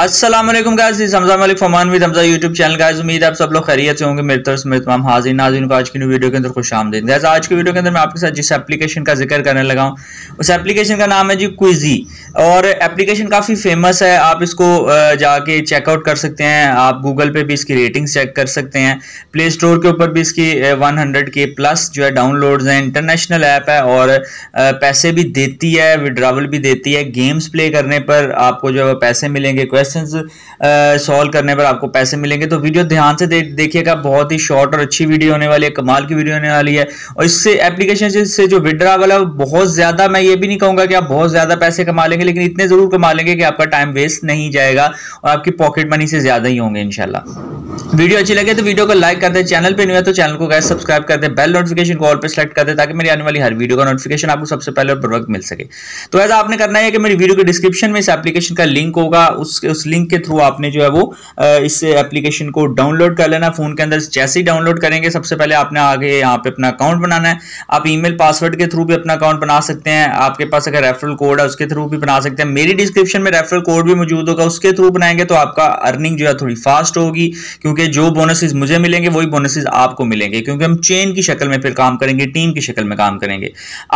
अस्सलामुअलैकुम guys, this Hamza Malik Farman with Hamza YouTube channel. Guys उम्मीद है आप सब लोग खैरियत से होंगे। मेरी तरफ से मेरे तमाम हाजिर नाज़रीन को आज की नई वीडियो के अंदर खुश आमदीद। गाइस आज की वीडियो के अंदर मैं आपके साथ जिस एप्लीकेशन का जिक्र करने लगा हूँ उस एप्लीकेशन का नाम है जी क्विजी, और एप्लीकेशन काफ़ी फेमस है। आप इसको जाके चेकआउट कर सकते हैं, आप गूगल पे भी इसकी रेटिंग्स चेक कर सकते हैं, प्ले स्टोर के ऊपर भी इसकी 100K+ जो है डाउनलोड्स हैं। इंटरनेशनल ऐप है और पैसे भी देती है, विड्रावल भी देती है। गेम्स प्ले करने पर आपको जो है पैसे मिलेंगे, सॉल्व करने पर आपको पैसे मिलेंगे। तो वीडियो ध्यान से देखिएगा, बहुत ही शॉर्ट और अच्छी वीडियो होने वाली है, कमाल की वीडियो होने वाली है। और इससे एप्लीकेशन से जो विड्रा वाला बहुत ज्यादा, मैं ये भी नहीं कहूंगा कि आप बहुत ज्यादा पैसे कमा लेंगे, लेकिन इतने जरूर कमा लेंगे कि आपका टाइम वेस्ट नहीं जाएगा और आपकी पॉकेट मनी से ज्यादा ही होंगे इंशाल्लाह। वीडियो अच्छी लगे तो वीडियो को लाइक कर दे, चैनल पर न्यू है तो चैनल को गाइस सब्सक्राइब कर दे, बेल नोटिफिकेशन को ऑल पे सेलेक्ट कर दे ताकि मेरी आने वाली हर वीडियो का नोटिफिकेशन आपको सबसे पहले और तुरंत मिल सके। तो ऐसा आपने करना है कि मेरी वीडियो के डिस्क्रिप्शन में इस एप्लीकेशन का लिंक होगा, उस लिंक के थ्रू आपने जो है वो इस एप्लीकेशन को डाउनलोड कर लेना फोन के अंदर। जैसे ही डाउनलोड करेंगे सबसे पहले आपने आगे यहाँ पे अपना अकाउंट बनाना है। आप ईमेल पासवर्ड के थ्रू भी अपना अकाउंट बना सकते हैं, आपके पास अगर रेफरल कोड है उसके थ्रू भी बना सकते हैं। मेरी डिस्क्रिप्शन में रेफरल कोड भी मौजूद होगा, उसके थ्रू बनाएंगे तो आपका अर्निंग जो है थोड़ी फास्ट होगी, क्योंकि जो बोनसेस मुझे मिलेंगे वही बोनसेस आपको मिलेंगे, क्योंकि हम चेन की शक्ल में फिर काम करेंगे, टीम की शक्ल में काम करेंगे।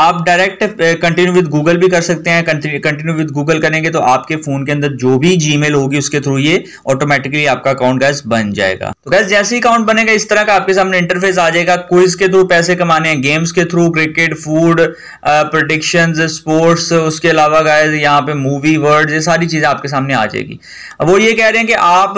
आप डायरेक्ट कंटिन्यू विद गूगल भी कर सकते हैं, कंटिन्यू विद गूगल करेंगे तो आपके फोन के अंदर जो भी जीमेल होगी उसके थ्रू ये ऑटोमेटिकली आपका अकाउंट गाइस बन जाएगा। तो गाइस जैसे ही अकाउंट बनेगा इस तरह का आपके सामने इंटरफेस आ जाएगा। क्विज के थ्रू पैसे कमाने हैं, गेम्स के through, cricket, food, predictions, sports, उसके अलावा गाइस यहाँ पे मूवी, वर्ड्स, ये सारी चीजें आपके सामने आ जाएगी। अब वो ये कह रहे हैं कि आप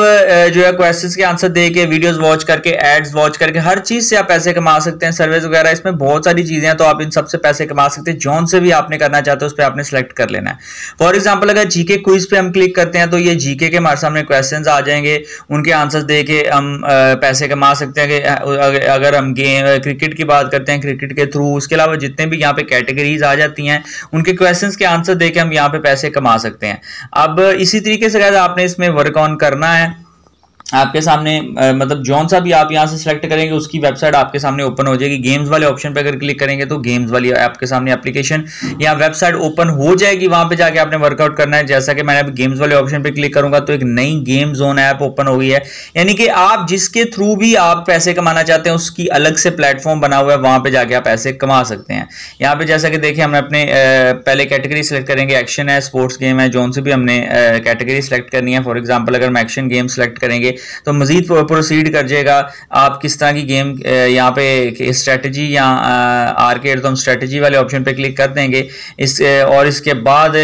जो है क्वेश्चन के आंसर दे के, वीडियोज वॉच करके, एड्स वॉच करके हर चीज से आप पैसे कमा सकते हैं। सर्विस वगैरह इसमें बहुत सारी चीजें हैं, तो आप इन सबसे पैसे कमा सकते हैं। जॉन से भी आपने करना चाहते हो उस पर आपने सेलेक्ट कर लेना है। फॉर एग्जाम्पल अगर जीके क्विज पे हम क्लिक करते हैं तो ये जीके के हमारे सामने क्वेश्चंस आ जाएंगे, उनके आंसर्स देके हम पैसे कमा सकते हैं। अगर हम क्रिकेट की बात करते हैं, क्रिकेट के थ्रू, उसके अलावा जितने भी यहाँ पे कैटेगरीज आ जाती हैं उनके क्वेश्चंस के आंसर देके हम यहाँ पे पैसे कमा सकते हैं। अब इसी तरीके से गाइस आपने इसमें वर्क ऑन करना है। आपके सामने मतलब जॉन सा भी आप यहाँ से सिलेक्ट करेंगे, उसकी वेबसाइट आपके सामने ओपन हो जाएगी। गेम्स वाले ऑप्शन पे अगर क्लिक करेंगे तो गेम्स वाली आपके सामने एप्लीकेशन या वेबसाइट ओपन हो जाएगी, वहाँ पे जाके आपने वर्कआउट करना है। जैसा कि मैंने अभी गेम्स वाले ऑप्शन पे क्लिक करूंगा तो एक नई गेम जोन ऐप ओपन हो गई है, यानी कि आप जिसके थ्रू भी आप पैसे कमाना चाहते हैं उसकी अलग से प्लेटफॉर्म बना हुआ है, वहाँ पर जाके आप पैसे कमा सकते हैं। यहाँ पे जैसा कि देखिए हमने अपने पहले कैटेगरी सेलेक्ट करेंगे, एक्शन है, स्पोर्ट्स गेम है, जोन से भी हमने कैटेगरी सेलेक्ट करनी है। फॉर एग्जाम्पल अगर हम एक्शन गेम सेलेक्ट करेंगे तो मजीद प्रोसीड कर जाएगा। आप किस तरह की गेम, यहाँ पे स्ट्रेटजी या आर्केड, तो हम स्ट्रेटजी वाले ऑप्शन पे क्लिक कर देंगे इस, और इसके बाद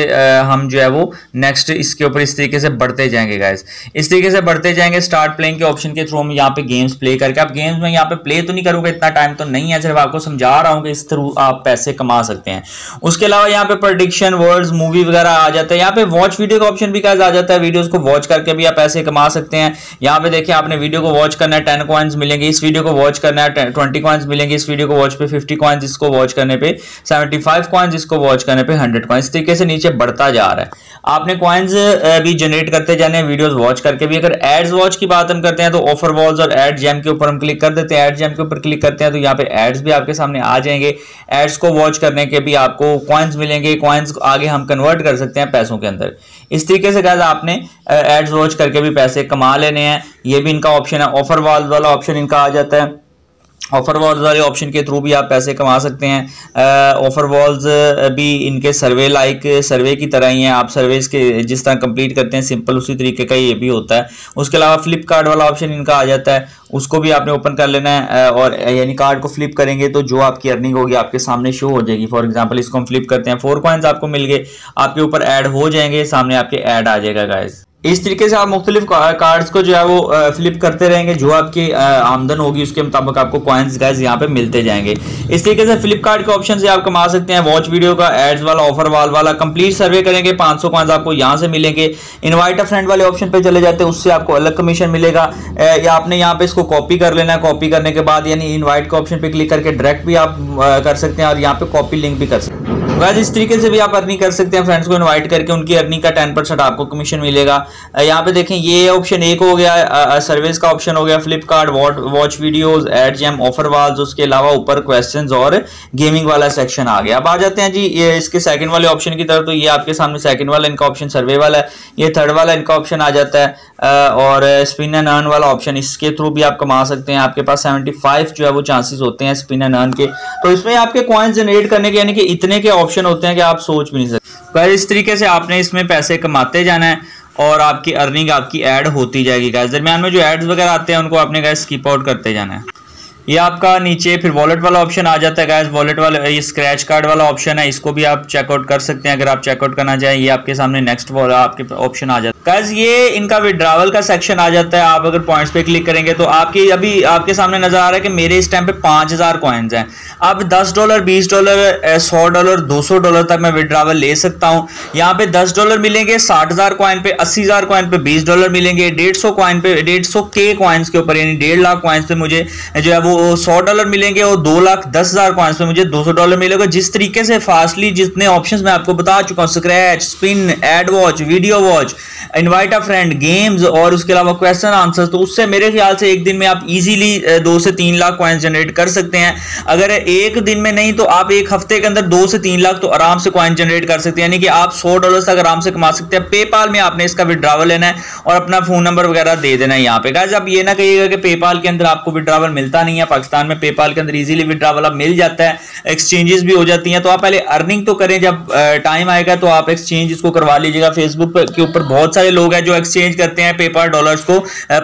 हम जो है वो नेक्स्ट इसके ऊपर इस तरीके से बढ़ते जाएंगे गाइस, इस तरीके से बढ़ते जाएंगे। स्टार्ट प्लेइंग के ऑप्शन के थ्रू हम यहाँ पे गेम्स प्ले करके, आप गेम्स में यहाँ पे प्ले तो नहीं करूँगा, इतना टाइम तो नहीं है, सिर्फ आपको समझा रहा हूँ कि इस थ्रू आप पैसे कमा सकते हैं। उसके अलावा यहाँ पे प्रेडिक्शन, वर्ड्स, मूवी वगैरह आ जाता है। यहाँ पे वॉच वीडियो का ऑप्शन भी गाइस आ जाता है, वीडियोज को वॉच करके भी आप पैसे कमा सकते हैं। यहाँ पे देखिए आपने वीडियो को वॉच करना है, 10 कॉइन्स मिलेंगे, इस वीडियो को वॉच करना है 20 कॉइन्स मिलेंगे, इस वीडियो को वॉच पे 50 कॉइन्स, इसको वॉच करने पे 75 कॉइन्स, इसको वॉच करने पे 100 कॉइन्स, इस तरीके से नीचे बढ़ता जा रहा है। आपने कॉइन्स भी जनरेट करते जाने हैं वीडियोस वॉच करके भी। अगर एड्स वॉच की बात हम करते हैं तो ऑफर वॉल्स और एड जैम के ऊपर हम क्लिक कर देते हैं। एड जैम के ऊपर क्लिक करते हैं तो यहाँ पे एड्स भी आपके सामने आ जाएंगे। एड्स को वॉच करने के भी आपको कॉइन्स मिलेंगे, कॉइन्स आगे हम कन्वर्ट कर सकते हैं पैसों के अंदर। इस तरीके से गाइस आपने एड्स वॉच करके भी पैसे कमा लेने हैं, ये भी इनका ऑप्शन है। ऑफर वॉल वाला ऑप्शन इनका आ जाता है, ऑफर वॉल्स वाले ऑप्शन के थ्रू भी आप पैसे कमा सकते हैं। ऑफर वॉल्स भी इनके सर्वे लाइक सर्वे की तरह ही हैं, आप सर्वेस के जिस तरह कंप्लीट करते हैं सिंपल उसी तरीके का ये भी होता है। उसके अलावा फ्लिपकार्ट वाला ऑप्शन इनका आ जाता है, उसको भी आपने ओपन कर लेना है, और यानी कार्ड को फ्लिप करेंगे तो जो आपकी अर्निंग होगी आपके सामने शो हो जाएगी। फॉर एग्जाम्पल इसको हम फ्लिप करते हैं, 4 कॉइन्स आपको मिल गए, आपके ऊपर ऐड हो जाएंगे, सामने आपके ऐड आ जाएगा गाइस। इस तरीके से आप मुख्तलिफ कार्ड्स को जो है वो फ्लिप करते रहेंगे, जो आपकी आमदन होगी उसके मुताबिक आपको कॉइन्स गाइस यहाँ पे मिलते जाएंगे। इस तरीके से फ्लिपकार्ट के ऑप्शन से आप कमा सकते हैं, वॉच वीडियो का, एड्स वाला, ऑफर वाल वाला। कंप्लीट सर्वे करेंगे 500 कॉइन्स आपको यहाँ से मिलेंगे। इन्वाइट अ फ्रेंड वाले ऑप्शन पर चले जाते हैं, उससे आपको अलग कमीशन मिलेगा। या आपने यहाँ पे इसको कॉपी कर लेना है, कॉपी करने के बाद यानी इन्वाइट के ऑप्शन पर क्लिक करके डायरेक्ट भी आप कर सकते हैं और यहाँ पे कॉपी लिंक भी कर सकते हैं। गाइस इस तरीके से भी आप अर्निंग कर सकते हैं, फ्रेंड्स को इनवाइट करके उनकी अर्निंग का 10% आपको कमीशन मिलेगा। यहाँ पे देखें ये ऑप्शन एक हो गया, सर्विस का ऑप्शन हो गया, Flipkart, watch videos, ad jam, offer walls, उसके अलावा ऊपर क्वेश्चंस और गेमिंग वाला सेक्शन आ गया। अब आ जाते हैं जी इसके सेकंड वाले ऑप्शन की तरफ। तो ये आपके सामने सेकंड वाला इनका ऑप्शन सर्वे वाला है, ये थर्ड वाला इनका ऑप्शन आ जाता है और स्पिन एंड अर्न वाला ऑप्शन, इसके थ्रू भी आप कमा सकते हैं। आपके पास 75 जो है वो चांसेस होते हैं स्पिन एंड अर्न के। तो इसमें आपके कॉइंस जनरेट करने के यानी कि इतने के ऑप्शन होते हैं कि आप सोच भी नहीं सकते। पर इस तरीके से आपने इसमें पैसे कमाते जाना है और आपकी अर्निंग आपकी ऐड होती जाएगी। गाइस दरमियान में जो एड्स वगैरह आते हैं उनको आपने गाइस स्किप आउट करते जाना है। ये आपका नीचे फिर वॉलेट वाला ऑप्शन आ जाता है। गाइस वॉलेट वाला ये स्क्रैच कार्ड वाला ऑप्शन है, इसको भी आप चेकआउट कर सकते हैं अगर आप चेकआउट करना चाहें। ये आपके सामने नेक्स्ट वाला आपके ऑप्शन आ जाता है। गाइस ये इनका विड्रावल का सेक्शन आ जाता है। आप अगर पॉइंट्स पे क्लिक करेंगे तो आपकी अभी आपके सामने नजर आ रहा है कि मेरे इस टाइम पे 5000 कॉइन्स हैं। अब $10, $20, $100, $200 तक मैं विड्रावल ले सकता हूँ। यहाँ पे $10 मिलेंगे 60,000 कॉइन पे, 80,000 कॉइन पे, $20 मिलेंगे 150 कॉइन पे, 150K कॉइन्स के ऊपर यानी 1.5 लाख कॉइन्स पे मुझे जो है वो $100 मिलेंगे और 2,10,000 कॉइन्स पे मुझे $200 मिलेगा। जिस तरीके से फास्टली जितने ऑप्शंस मैं आपको बता चुका हूँ, scratch, spin, ad watch, video watch, invite a friend, games और उसके अलावा क्वेश्चन आंसर्स, तो उससे मेरे ख्याल से एक दिन में आप इजीली 2 से 3 लाख कॉइन्स जनरेट कर सकते हैं। अगर एक दिन में नहीं तो आप एक हफ्ते के अंदर 2 से 3 लाख तो आराम से कॉइन जनरेट कर सकते हैं, यानी कि आप $100 तक आराम से कमा सकते हैं। पेपाल में आपने इसका विड्रावल लेना है और अपना फोन नंबर वगैरह दे देना है यहाँ पे। गाइस आप ये ना कहिएगा कि पेपाल के अंदर आपको विड्रावल मिलता नहीं है, पाकिस्तान में पेपाल के अंदर इजीली विड्रावल आप मिल जाता है, एक्सचेंजेस भी हो जाती हैं। तो आप पहले अर्निंग तो करें, जब टाइम आएगा तो आप एक्सचेंज इसको करवा लीजिएगा। फेसबुक के ऊपर बहुत सारे लोग हैं जो एक्सचेंज करते हैं पेपाल डॉलर्स को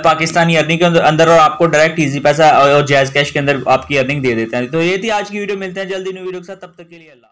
पाकिस्तानी अर्निंग के अंदर और आपको डायरेक्ट ईज़ीपैसा और जैज़ कैश के अंदर आपकी अर्निंग दे देते हैं। तो ये थी आज की वीडियो, मिलते हैं जल्दी न्यू वीडियो के साथ, तब तक के लिए अल्लाह।